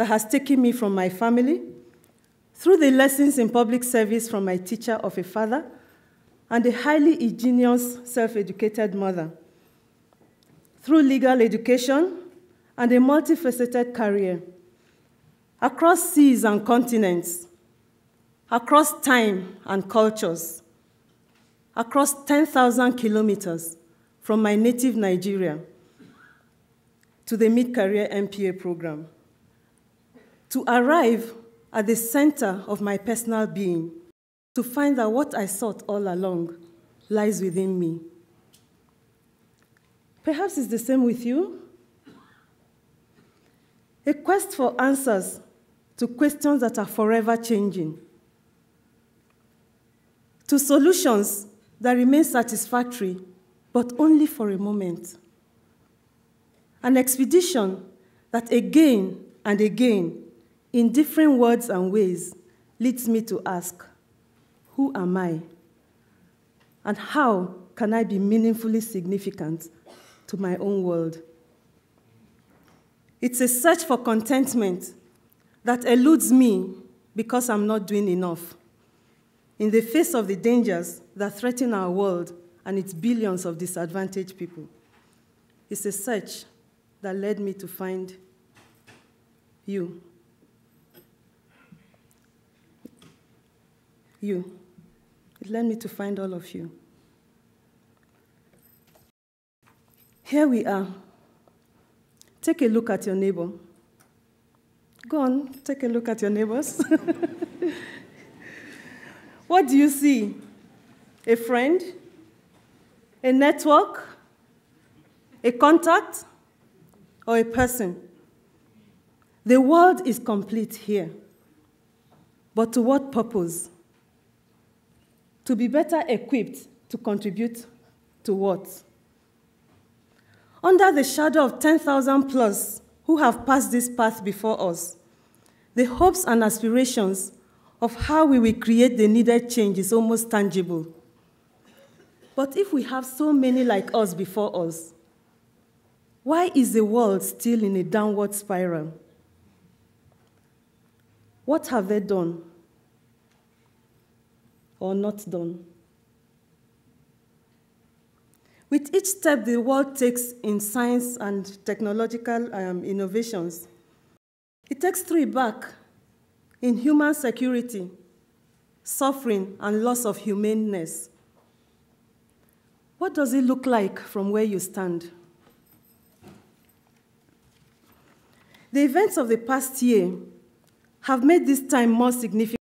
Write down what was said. that has taken me from my family, through the lessons in public service from my teacher of a father, and a highly ingenious, self-educated mother, through legal education and a multifaceted career, across seas and continents, across time and cultures, across 10,000 kilometers from my native Nigeria to the mid-career MPA program, to arrive at the center of my personal being, to find that what I sought all along lies within me. Perhaps it's the same with you. A quest for answers to questions that are forever changing, to solutions that remain satisfactory, but only for a moment. An expedition that again and again, in different words and ways, leads me to ask, who am I? And how can I be meaningfully significant to my own world? It's a search for contentment that eludes me because I'm not doing enough in the face of the dangers that threaten our world and its billions of disadvantaged people. It's a search that led me to find you. You. It led me to find all of you. Here we are. Take a look at your neighbor. Go on, take a look at your neighbors. What do you see? A friend? A network? A contact? Or a person? The world is complete here. But to what purpose? To be better equipped to contribute to what? Under the shadow of 10,000 plus who have passed this path before us, the hopes and aspirations of how we will create the needed change is almost tangible. But if we have so many like us before us, why is the world still in a downward spiral? What have they done or not done? With each step the world takes in science and technological innovations, it takes three back in human security, suffering, and loss of humaneness. What does it look like from where you stand? The events of the past year have made this time more significant